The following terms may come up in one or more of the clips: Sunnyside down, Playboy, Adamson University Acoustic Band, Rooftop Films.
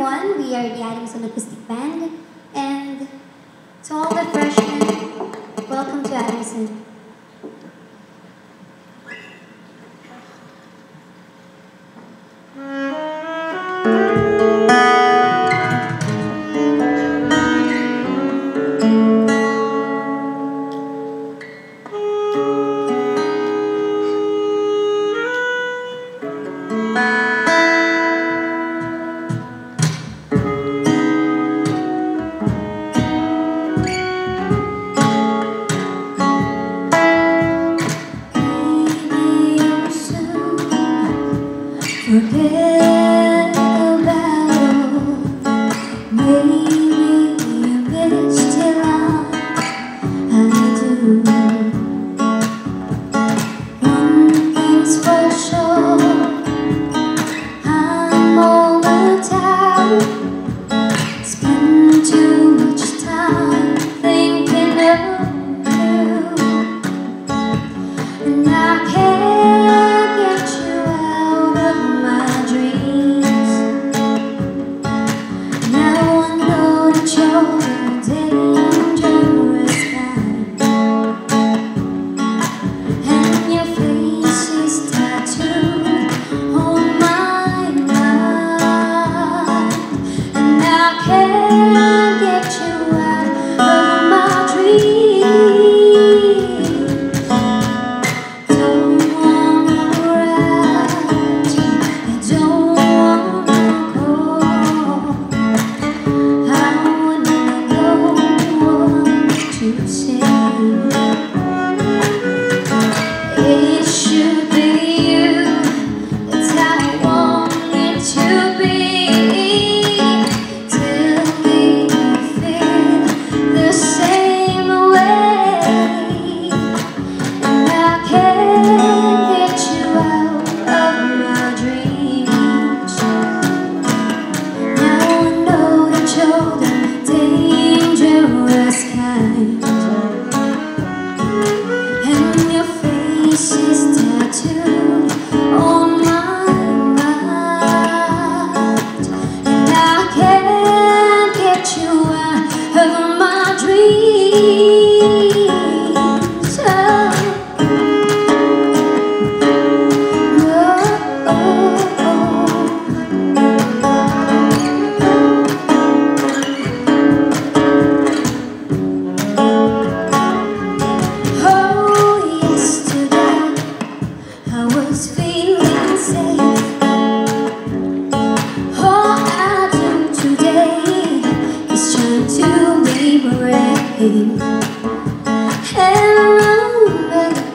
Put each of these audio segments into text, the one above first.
everyone, we are the Adamson Acoustic Band, and to all the freshmen, welcome to Adamson. Forget about maybe a bit still I do. One thing's for sure, I'm all the time spend too much time thinking of you, and I can't.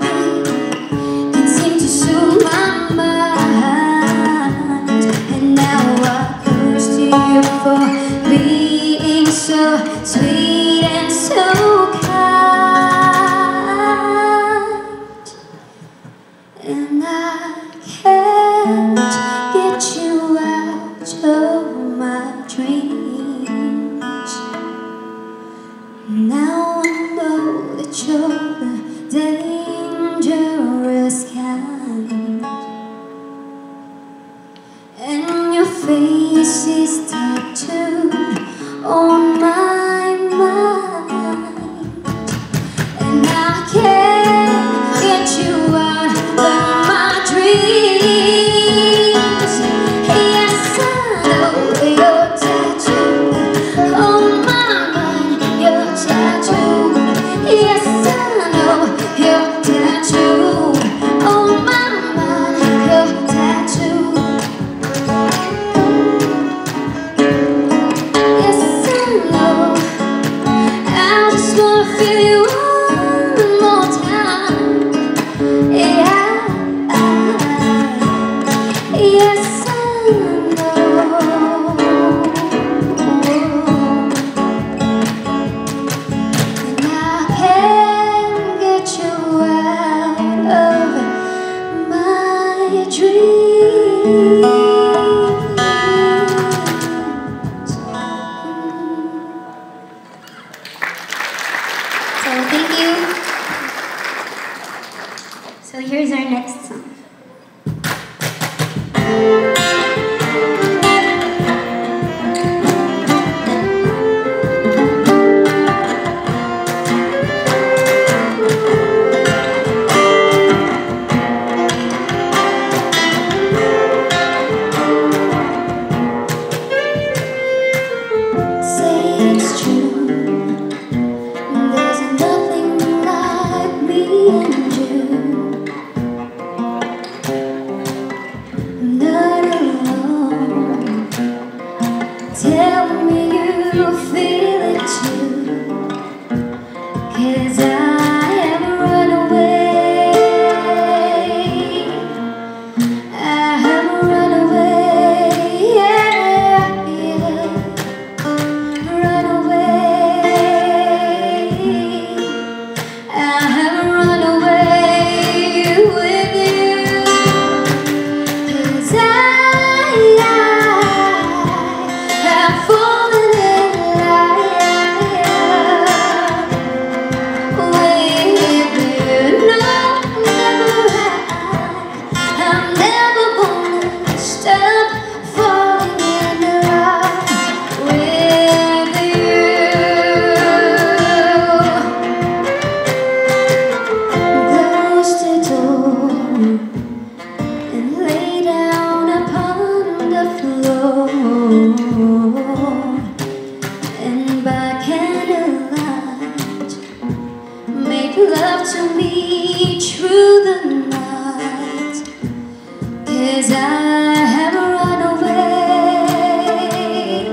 And it seemed to soothe my mind, and now I curse you for being so sweet and so kind, and I can't get you out of my dreams. Now I know that you're the dangerous kind, and your face is tattooed on my mind, and I can't get you out of my dreams. Yes, I know. So here's our next song. Love to me through the night, 'cause I have run away,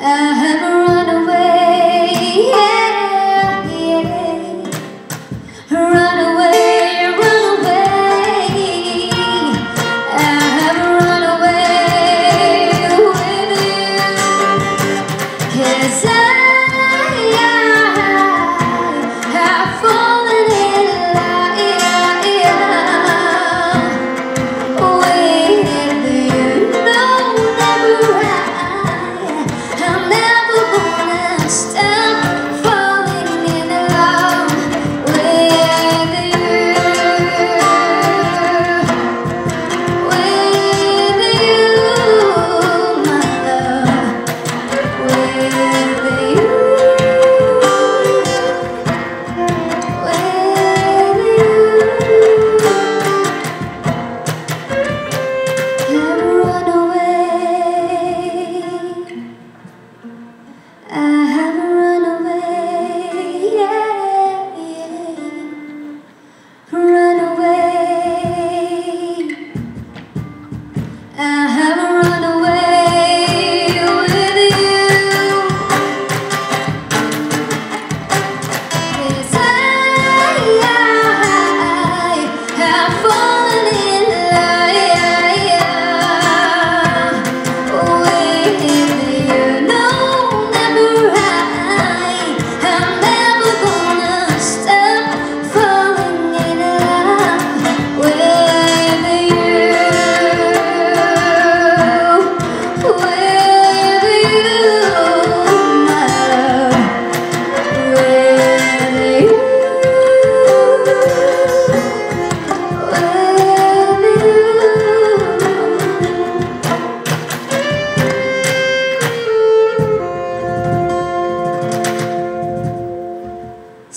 I have run away, yeah, yeah, run away, run away, I have run away with you, 'cause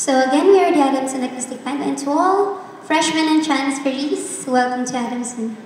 So again, we are the Adamson Acoustic Band, and to all freshmen and transferees, welcome to Adamson.